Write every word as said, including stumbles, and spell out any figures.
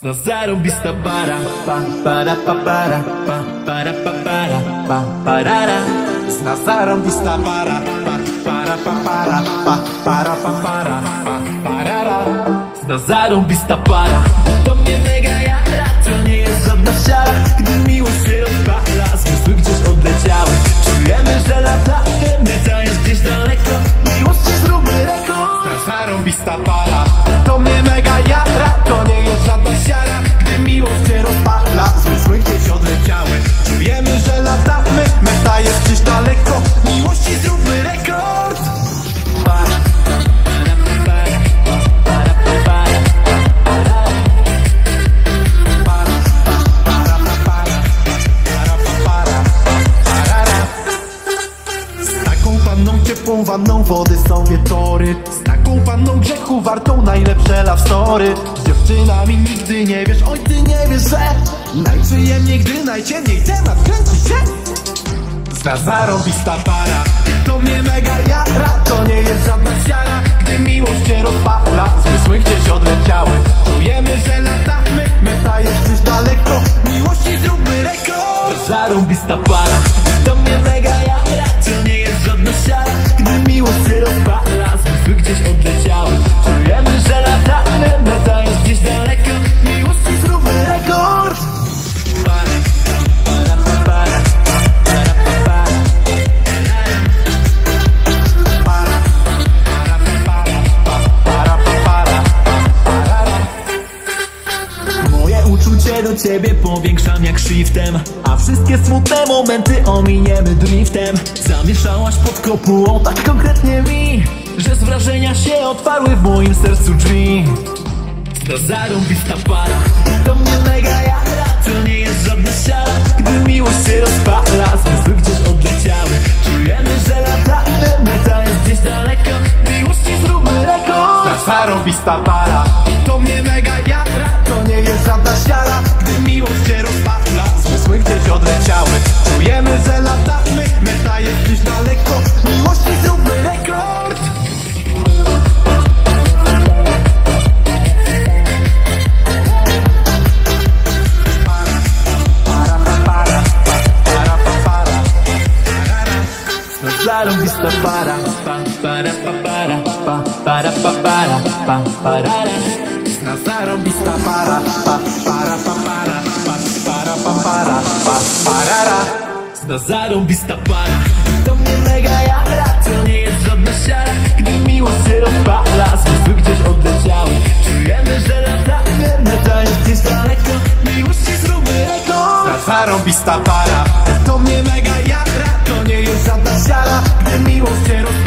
Zna zarąbista para, pa, para, pa, para, pa, para, pa, para, pa, parara. Zna zarąbista para, pa, para, pa, para, pa, para, pa, para, pa, parara. Zna zarąbista para. To mnie mega jara, to nie jest żadna wsiara. Gdy miłość się rozpala, zmysły gdzieś odleciały. Czujemy, że latamy, nieca jest gdzieś daleko. Miłości zróbmy rekord. Zna zarąbista para. To mnie mega jara, to nie jest żadna siara. Gdy miłość się rozpala, zmysły gdzieś odleciały. Czujemy, że latamy, meta jest gdzieś daleko. Miłości zróbmy rekord. Z taką panną ciepłą wanną wody są wieczory. Panną grzechu wartą najlepsze love story. Z dziewczynami nigdy nie wiesz, oj ty nie wiesz, że najprzyjemniej, gdy najciemniej temat kręci się. Zna zarąbista para. To mnie mega jara, to nie jest żadna siara. Gdy miłość się rozpala, zmysły gdzieś odleciały. Czujemy, że latamy, meta jest gdzieś daleko. Miłości zróbmy rekord. Zna zarąbista para. To mnie mega jara, to nie jest żadna siara. Gdy miłość się rozpala, zmysły gdzieś odleciały. Czujemy, że latamy, meta jest gdzieś daleko. Miłości zróbmy rekord. Moje uczucie do ciebie powiększam jak shiftem, a wszystkie smutne momenty ominiemy driftem. Zamieszałaś pod kopułą tak konkretnie mi, że z wrażenia się otwarły w moim sercu drzwi. Zna zarąbista para. To mnie mega jara, to nie jest żadna siara. Gdy miłość się rozpala, zmysły gdzieś odleciały. Czujemy, że latamy, meta jest gdzieś daleko. Miłości zróbmy rekord. Zna zarąbista para. To mnie mega jara, to nie jest żadna siara. Gdy miłość się rozpala, zmysły gdzieś odleciały. Czujemy, że latamy, meta jest gdzieś daleko. Miłości zróbmy rekord. Zarąbista para, pa, para, pa, para, pa, para, pa, para, pa, parara. Zna zarąbista para, pa, para, pa, para, pa, para, pa, para, pa, parara. Zna zarąbista para. To mnie mega jara, to nie jest żadna siara. Gdy miłość się rozpala, zmysły gdzieś odleciały. Czujemy, że latamy, meta jest gdzieś daleko. Miłości zróbmy rekord. Zna zarąbista para. To mnie mega jara, to nie jest żadna siara. Miłość się rozpala.